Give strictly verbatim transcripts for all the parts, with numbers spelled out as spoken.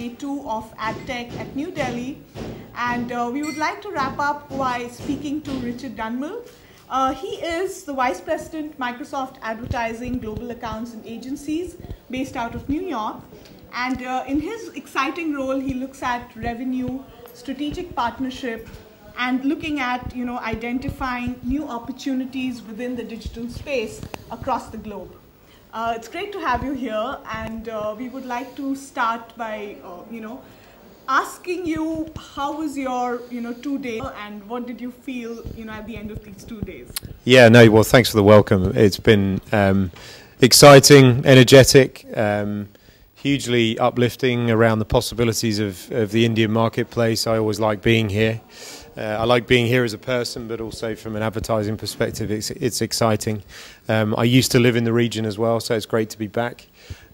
day two of AdTech at New Delhi. And uh, we would like to wrap up by speaking to Richard Dunmall. Uh, he is the Vice President, Microsoft Advertising, Global Accounts and Agencies, based out of New York. And uh, in his exciting role, he looks at revenue, strategic partnership, and looking at, you know, identifying new opportunities within the digital space across the globe. Uh, it's great to have you here, and uh, we would like to start by, uh, you know, asking you, how was your, you know, two days, and what did you feel, you know, at the end of these two days? Yeah, no, well, thanks for the welcome. It's been um, exciting, energetic, um, hugely uplifting around the possibilities of, of the Indian marketplace. I always like being here. Uh, I like being here as a person, but also from an advertising perspective, it's, it's exciting. Um, I used to live in the region as well, so it's great to be back.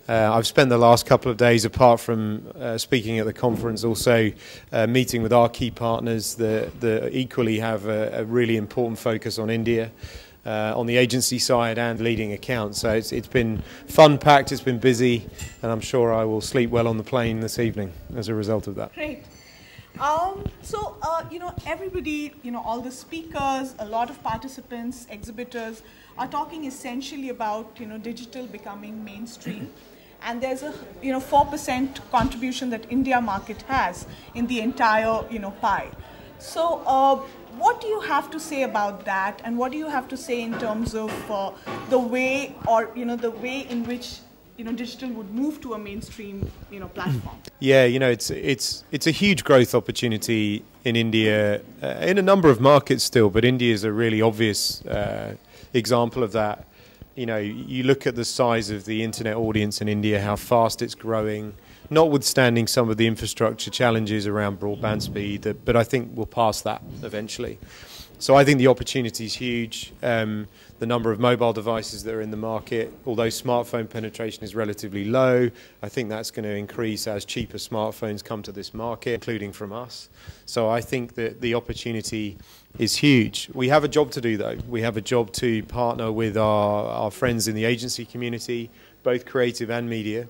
Uh, I've spent the last couple of days, apart from uh, speaking at the conference, also uh, meeting with our key partners that, that equally have a, a really important focus on India, uh, on the agency side and leading accounts. So it's, it's been fun-packed, it's been busy, and I'm sure I will sleep well on the plane this evening as a result of that. Great. Um, so, uh, you know, everybody, you know, all the speakers, a lot of participants, exhibitors are talking essentially about, you know, digital becoming mainstream. And there's a, you know, four percent contribution that India market has in the entire, you know, pie. So uh, what do you have to say about that? And what do you have to say in terms of uh, the way or, you know, the way in which, you know, digital would move to a mainstream, you know, platform? Yeah, you know, it's, it's, it's a huge growth opportunity in India, uh, in a number of markets still, but India is a really obvious uh, example of that. You know, you look at the size of the internet audience in India, how fast it's growing, notwithstanding some of the infrastructure challenges around broadband speed, but I think we'll pass that eventually. So I think the opportunity is huge. Um, the number of mobile devices that are in the market, although smartphone penetration is relatively low, I think that's going to increase as cheaper smartphones come to this market, including from us. So I think that the opportunity is huge. We have a job to do, though. We have a job to partner with our, our friends in the agency community, both creative and media,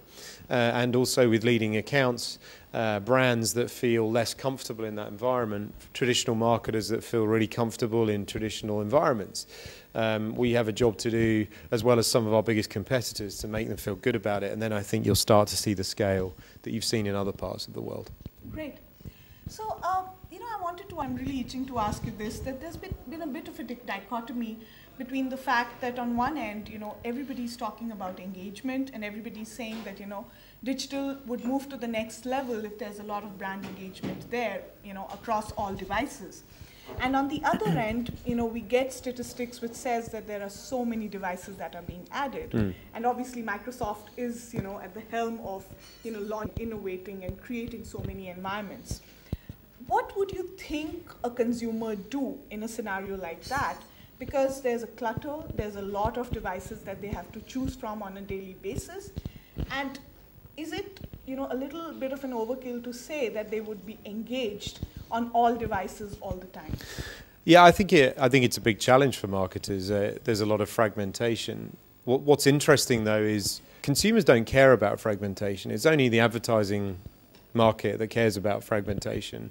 uh, and also with leading accounts, uh, brands that feel less comfortable in that environment, traditional marketers that feel really comfortable in traditional environments. Um, we have a job to do, as well as some of our biggest competitors, to make them feel good about it, and then I think you'll start to see the scale that you've seen in other parts of the world. Great. So, um, you know, I wanted to, I'm really itching to ask you this, that there's been, been a bit of a dichotomy between the fact that on one end, you know, everybody's talking about engagement and everybody's saying that, you know, digital would move to the next level if there's a lot of brand engagement there, you know, across all devices. And on the other end, you know, we get statistics which says that there are so many devices that are being added. Mm. And obviously Microsoft is, you know, at the helm of, you know, innovating and creating so many environments. What would you think a consumer do in a scenario like that? Because there's a clutter, there's a lot of devices that they have to choose from on a daily basis. And is it, you know, a little bit of an overkill to say that they would be engaged on all devices all the time? Yeah, I think, it, I think it's a big challenge for marketers. Uh, there's a lot of fragmentation. What, what's interesting, though, is consumers don't care about fragmentation. It's only the advertising market that cares about fragmentation.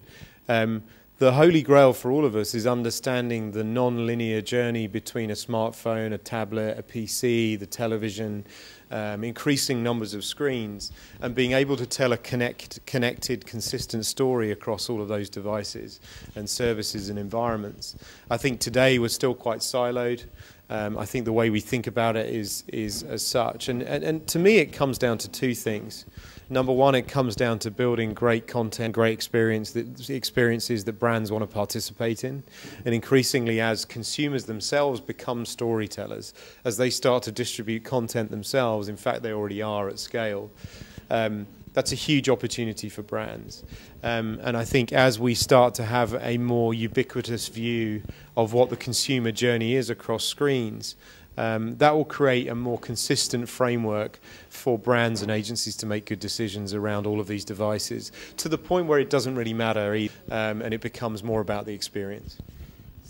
Um, the holy grail for all of us is understanding the non-linear journey between a smartphone, a tablet, a P C, the television, um, increasing numbers of screens, and being able to tell a connect, connected, consistent story across all of those devices and services and environments. I think today we're still quite siloed. Um, I think the way we think about it is, is as such. And, and, and to me, it comes down to two things. Number one, it comes down to building great content, great experience, that, experiences that brands want to participate in. And increasingly, as consumers themselves become storytellers, as they start to distribute content themselves, in fact, they already are at scale, um, that's a huge opportunity for brands. Um, and I think as we start to have a more ubiquitous view of what the consumer journey is across screens, Um, that will create a more consistent framework for brands and agencies to make good decisions around all of these devices, to the point where it doesn't really matter either, um, and it becomes more about the experience.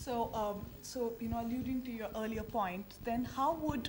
So, um, so, you know, alluding to your earlier point, then how would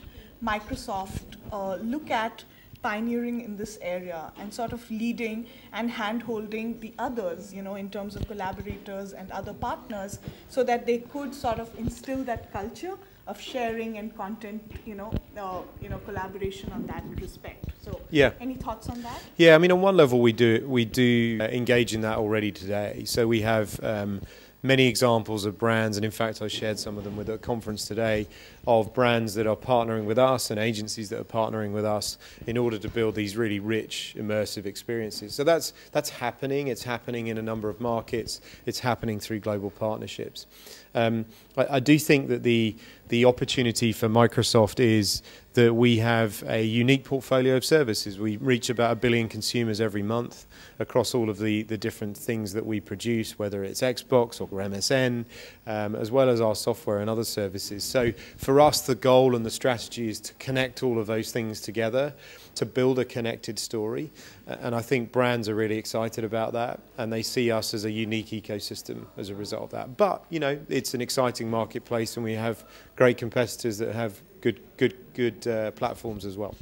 Microsoft uh, look at pioneering in this area and sort of leading and hand-holding the others, you know, in terms of collaborators and other partners, so that they could sort of instill that culture of sharing and content, you know, uh, you know, collaboration on that respect. So, yeah. Any thoughts on that? Yeah, I mean, on one level, we do we do uh, engage in that already today. So we have um, many examples of brands, and in fact, I shared some of them with a conference today, of brands that are partnering with us and agencies that are partnering with us in order to build these really rich, immersive experiences. So that's that's happening. It's happening in a number of markets. It's happening through global partnerships. Um, I, I do think that the, the opportunity for Microsoft is that we have a unique portfolio of services. We reach about a billion consumers every month across all of the, the different things that we produce, whether it's Xbox or M S N, um, as well as our software and other services. So for us, the goal and the strategy is to connect all of those things together to build a connected story. And I think brands are really excited about that, and they see us as a unique ecosystem as a result of that. But, you know, it's an exciting marketplace, and we have great competitors that have good, good, good uh, platforms as well.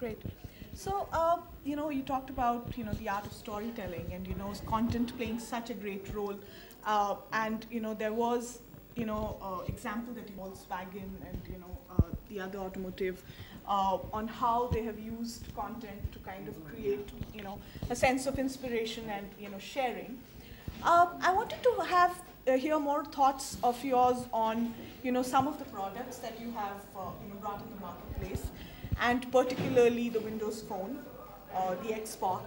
Great. So, uh, you know, you talked about, you know, the art of storytelling and, you know, content playing such a great role. Uh, and, you know, there was, you know, uh, example that Volkswagen and, you know, uh, the other automotive Uh, on how they have used content to kind of create, you know, a sense of inspiration and, you know, sharing. Uh, I wanted to have uh, hear more thoughts of yours on, you know, some of the products that you have, uh, you know, brought in the marketplace, and particularly the Windows Phone, uh, the Xbox,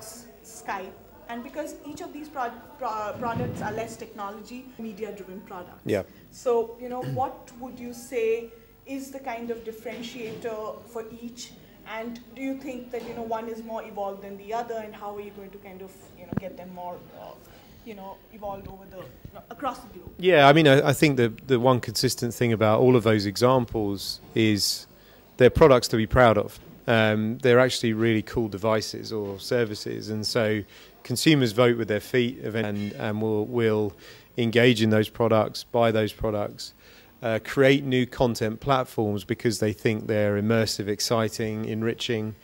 Skype, and because each of these pro pro products are less technology, media-driven products. Yeah. So, you know, what would you say is the kind of differentiator for each, and do you think that, you know, one is more evolved than the other, and how are you going to kind of, you know, get them more uh, you know, evolved over the, across the globe? Yeah, I mean, I, I think the the one consistent thing about all of those examples is they're products to be proud of. Um, they're actually really cool devices or services, and so consumers vote with their feet and and will will engage in those products, buy those products. Uh, create new content platforms because they think they're immersive, exciting, enriching.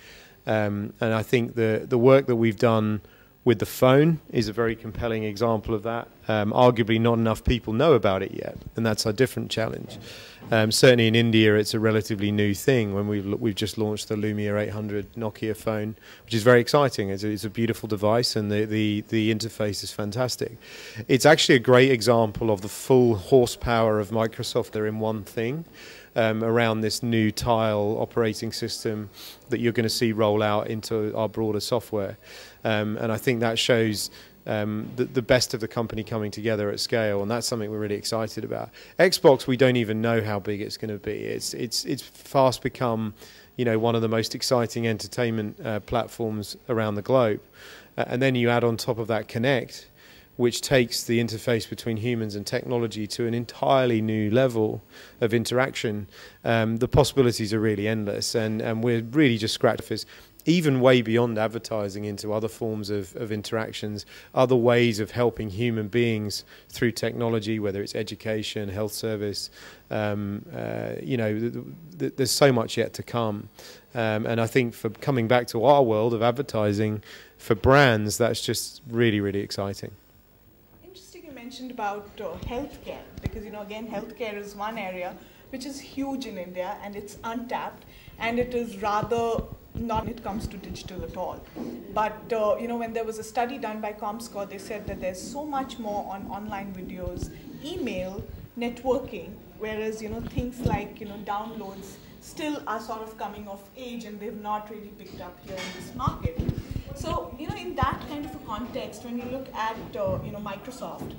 Um, and I think the, the work that we've done with the phone is a very compelling example of that. Um, arguably not enough people know about it yet, and that's a different challenge. Um, certainly in India, it's a relatively new thing. When we've, we've just launched the Lumia eight hundred Nokia phone, which is very exciting. It's a, it's a beautiful device, and the, the, the interface is fantastic. It's actually a great example of the full horsepower of Microsoft. They're in one thing um, around this new tile operating system that you're going to see roll out into our broader software. Um, and I think that shows Um, the, the best of the company coming together at scale, and that's something we're really excited about. Xbox, we don't even know how big it's going to be. It's it's it's fast become, you know, one of the most exciting entertainment uh, platforms around the globe. Uh, and then you add on top of that Kinect, which takes the interface between humans and technology to an entirely new level of interaction. Um, the possibilities are really endless, and and we're really just scratching the surface. Even way beyond advertising into other forms of, of interactions, other ways of helping human beings through technology, whether it's education, health service, um, uh, you know, th th there's so much yet to come. Um, and I think for coming back to our world of advertising, for brands, that's just really, really exciting. Interesting you mentioned about uh, healthcare, because, you know, again, healthcare is one area which is huge in India, and it's untapped, and it is rather not when it comes to digital at all. But, uh, you know, when there was a study done by ComScore, they said that there's so much more on online videos, email, networking, whereas, you know, things like, you know, downloads still are sort of coming of age, and they've not really picked up here in this market. So, you know, in that kind of a context, when you look at, uh, you know, Microsoft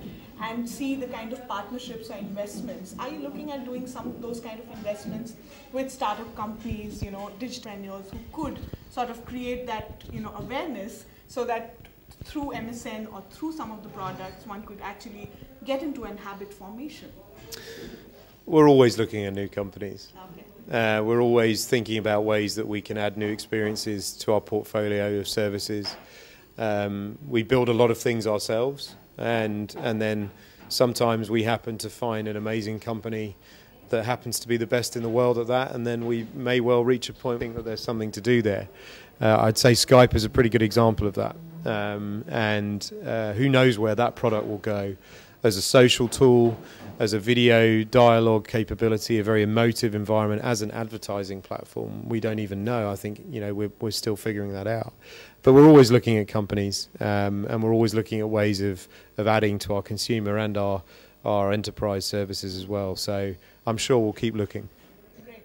and see the kind of partnerships or investments, are you looking at doing some of those kind of investments with startup companies, you know, digital entrepreneurs who could sort of create that, you know, awareness, so that through M S N or through some of the products, one could actually get into an habit formation? We're always looking at new companies. Okay. Uh, we're always thinking about ways that we can add new experiences to our portfolio of services. Um, we build a lot of things ourselves, and and then sometimes we happen to find an amazing company that happens to be the best in the world at that, and then we may well reach a point that there's something to do there. Uh, I'd say Skype is a pretty good example of that, um, and uh, who knows where that product will go as a social tool, as a video dialogue capability, a very emotive environment, as an advertising platform. We don't even know. I think, you know, we're, we're still figuring that out. But we're always looking at companies, um, and we're always looking at ways of, of adding to our consumer and our, our enterprise services as well. So I'm sure we'll keep looking. Great.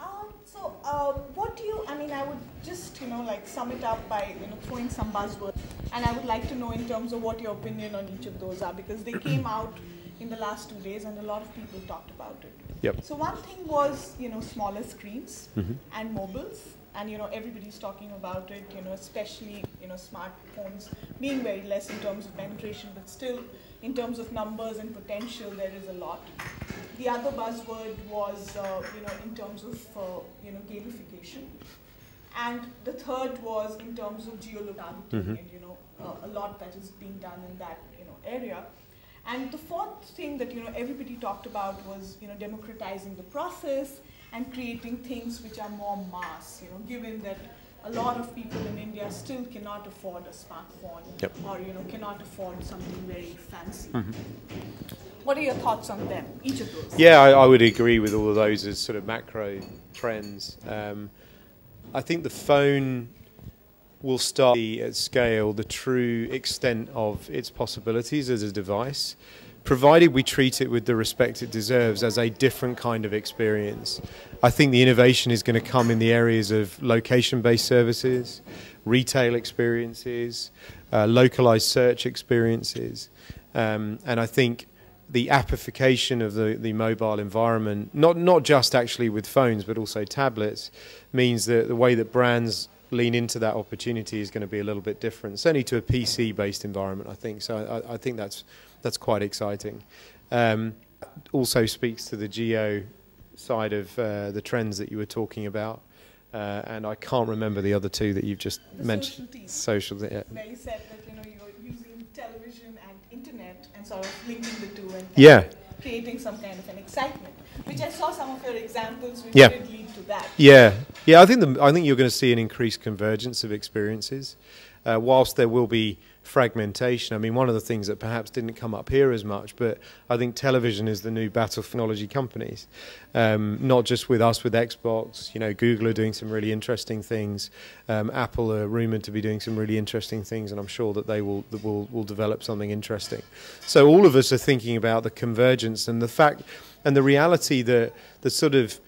Um, so um, what do you, I mean, I would just, you know, like sum it up by, you know, throwing some buzzwords. And I would like to know in terms of what your opinion on each of those are, because they came out in the last two days and a lot of people talked about it. Yep. So one thing was, you know, smaller screens mm-hmm. and mobiles. And, you know, everybody's talking about it, you know, especially, you know, smartphones being very less in terms of penetration, but still in terms of numbers and potential, there is a lot. The other buzzword was, uh, you know, in terms of, uh, you know, gamification. And the third was in terms of geo-targeting mm-hmm. and, you know, uh, a lot that is being done in that, you know, area. And the fourth thing that, you know, everybody talked about was, you know, democratizing the process and creating things which are more mass, you know, given that a lot of people in India still cannot afford a smartphone yep. or, you know, cannot afford something very fancy. Mm-hmm. What are your thoughts on them, each of those? Yeah, I, I would agree with all of those as sort of macro trends. Um, I think the phone will start at scale the true extent of its possibilities as a device, provided we treat it with the respect it deserves as a different kind of experience. I think the innovation is going to come in the areas of location-based services, retail experiences, uh, localized search experiences, um, and I think the appification of the, the mobile environment, not, not just actually with phones but also tablets, means that the way that brands lean into that opportunity is going to be a little bit different, certainly to a P C-based environment, I think. So I, I think that's, that's quite exciting. Um, also speaks to the geo side of uh, the trends that you were talking about. Uh, and I can't remember the other two that you've just the mentioned. Social, social yeah. Where you said that, you know, you're using television and internet and sort of linking the two and yeah. creating some kind of an excitement, which I saw some of your examples which yeah. did lead to that. Yeah. Yeah, I think, the, I think you're going to see an increased convergence of experiences, uh, whilst there will be fragmentation. I mean, one of the things that perhaps didn't come up here as much, but I think television is the new battle for technology companies, um, not just with us with Xbox. You know, Google are doing some really interesting things. Um, Apple are rumored to be doing some really interesting things, and I'm sure that they will, that will, will develop something interesting. So all of us are thinking about the convergence and the fact and the reality that the sort of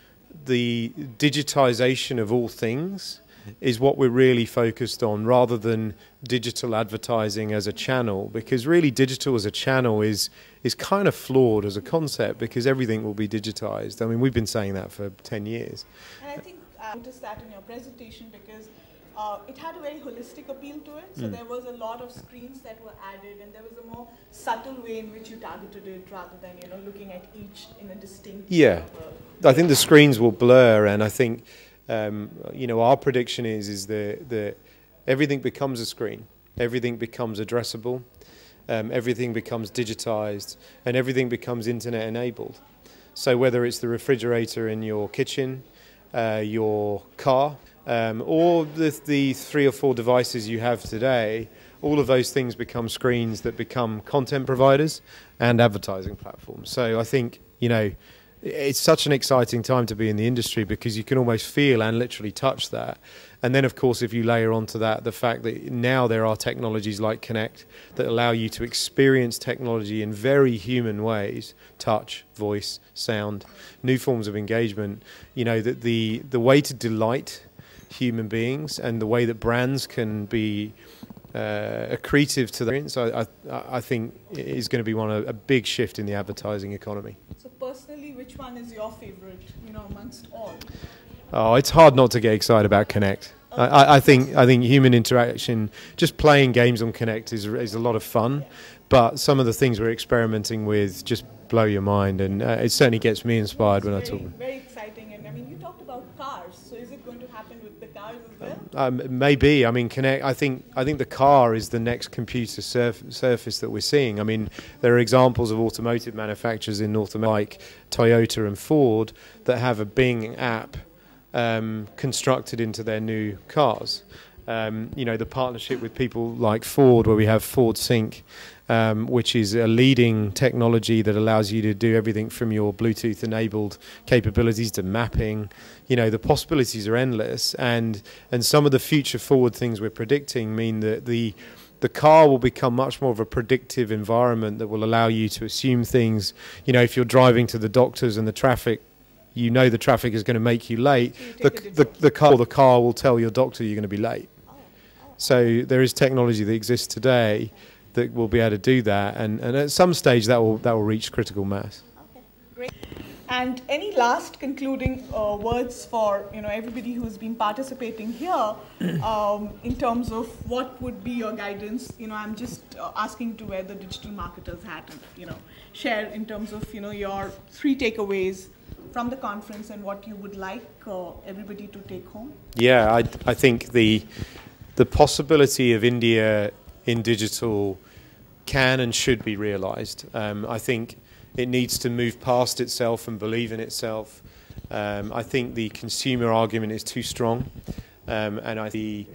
the digitization of all things is what we're really focused on, rather than digital advertising as a channel, because really digital as a channel is is kind of flawed as a concept, because everything will be digitized. I mean, we've been saying that for ten years. And I think I noticed that in your presentation, because uh, it had a very holistic appeal to it, so mm. there was a lot of screens that were added, and there was a more subtle way in which you targeted it, rather than, you know, looking at each in a distinct yeah. I think the screens will blur, and I think Um, you know, our prediction is is that, that everything becomes a screen, everything becomes addressable, um, everything becomes digitized, and everything becomes internet enabled. So whether it's the refrigerator in your kitchen, uh, your car, um, or the, the three or four devices you have today, all of those things become screens that become content providers and advertising platforms. So I think, you know, it's such an exciting time to be in the industry, because you can almost feel and literally touch that. And then, of course, if you layer onto that the fact that now there are technologies like Kinect that allow you to experience technology in very human ways, touch, voice, sound, new forms of engagement, you know, that the, the way to delight human beings and the way that brands can be Uh, accretive to the experience, I, I, I think, is going to be one a, a big shift in the advertising economy. So personally, which one is your favorite, you know, amongst all? Oh, it's hard not to get excited about Kinect. Okay. I, I think I think human interaction, just playing games on Kinect is is a lot of fun, yeah. but some of the things we're experimenting with just blow your mind, and uh, it certainly gets me inspired it's when very, I talk. Very exciting, and I mean, you talked about cars. So is it going to happen with the cars as well? Um, maybe. I mean, Kinect. I think. I think the car is the next computer surf surface that we're seeing. I mean, there are examples of automotive manufacturers in North America, like Toyota and Ford, that have a Bing app um, constructed into their new cars. Um, you know, the partnership with people like Ford, where we have Ford Sync, um, which is a leading technology that allows you to do everything from your Bluetooth-enabled capabilities to mapping. You know, the possibilities are endless, and and some of the future-forward things we're predicting mean that the the car will become much more of a predictive environment that will allow you to assume things. You know, if you're driving to the doctors and the traffic, you know the traffic is going to make you late. So you the, the, the car, the car will tell your doctor you're going to be late. So there is technology that exists today that will be able to do that, and, and at some stage that will that will reach critical mass. Okay, great. And any last concluding uh, words for you know everybody who's been participating here um, in terms of what would be your guidance? You know, I'm just uh, asking to wear the digital marketer's hat and you know share in terms of you know your three takeaways from the conference and what you would like uh, everybody to take home. Yeah, I I think the. The possibility of India in digital can and should be realized. Um, I think it needs to move past itself and believe in itself. Um, I think the consumer argument is too strong. Um, and I think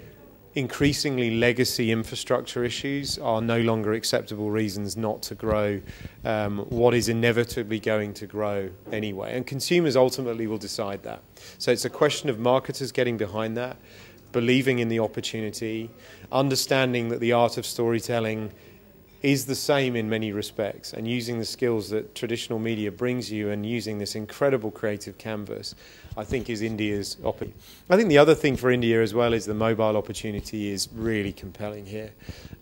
increasingly legacy infrastructure issues are no longer acceptable reasons not to grow um, what is inevitably going to grow anyway. And consumers ultimately will decide that. So it's a question of marketers getting behind that, believing in the opportunity, understanding that the art of storytelling is the same in many respects, and using the skills that traditional media brings you and using this incredible creative canvas, I think is India's opportunity. I think the other thing for India as well is the mobile opportunity is really compelling here.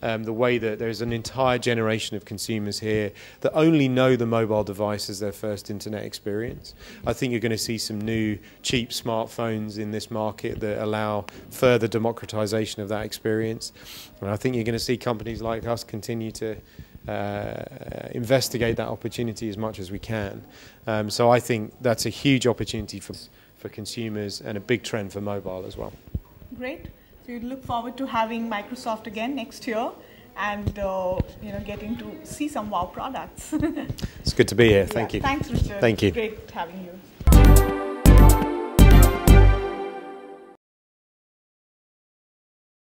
Um, the way that there's an entire generation of consumers here that only know the mobile device as their first internet experience. I think you're going to see some new cheap smartphones in this market that allow further democratization of that experience. And I think you're going to see companies like us continue to uh, investigate that opportunity as much as we can. Um, so I think that's a huge opportunity for, for consumers and a big trend for mobile as well. Great. So we look forward to having Microsoft again next year and uh, you know, getting to see some wow products. It's good to be here. Thank yeah. you. Thanks, Richard. Thank you. It's great having you.